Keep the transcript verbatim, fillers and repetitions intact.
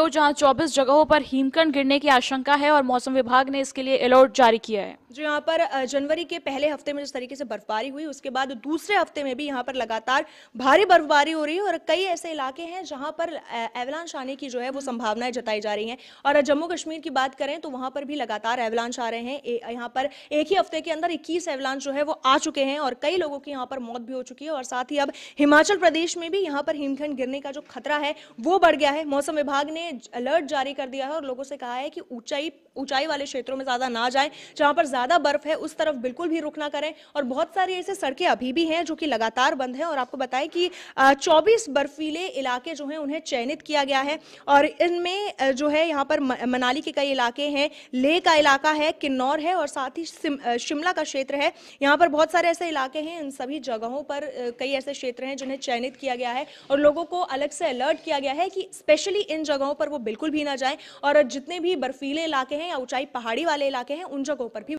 हो, जहां चौबीस जगहों पर हिमखंड गिरने की आशंका है और मौसम विभाग ने इसके लिए अलर्ट जारी किया है। जो यहाँ पर जनवरी के पहले हफ्ते में जिस तरीके से बर्फबारी हुई, उसके बाद दूसरे हफ्ते में भी यहाँ पर लगातार भारी बर्फबारी हो रही है और कई ऐसे इलाके हैं जहाँ पर एवलांश आने की जो है वो संभावनाएं जताई जा रही हैं। और जम्मू कश्मीर की बात करें तो वहाँ पर भी लगातार एवलांश आ रहे हैं। यहाँ पर एक ही हफ्ते के अंदर इक्कीस एवलांश जो है वो आ चुके हैं और कई लोगों की यहाँ पर मौत भी हो चुकी है। और साथ ही अब हिमाचल प्रदेश में भी यहाँ पर हिमखंड गिरने का जो खतरा है वो बढ़ गया है। मौसम विभाग ने अलर्ट जारी कर दिया है और लोगों से कहा है कि ऊंचाई ऊंचाई वाले क्षेत्रों में ज्यादा ना जाएं, जहां पर ज्यादा बर्फ है उस तरफ बिल्कुल भी रुख ना करें। और बहुत सारी ऐसे सड़कें अभी भी हैं जो कि लगातार बंद हैं। और आपको बताएं कि चौबीस बर्फीले इलाके जो हैं उन्हें चयनित किया गया है और इनमें जो है यहाँ पर मनाली के कई इलाके हैं, लेह का इलाका है, किन्नौर है और साथ ही शिमला का क्षेत्र है। यहाँ पर बहुत सारे ऐसे इलाके हैं, इन सभी जगहों पर कई ऐसे क्षेत्र हैं जिन्हें चयनित किया गया है और लोगों को अलग से अलर्ट किया गया है कि स्पेशली इन जगहों पर वो बिल्कुल भी ना जाएं। और जितने भी बर्फीले इलाके हैं या ऊंचाई पहाड़ी वाले इलाके हैं उन जगहों पर भी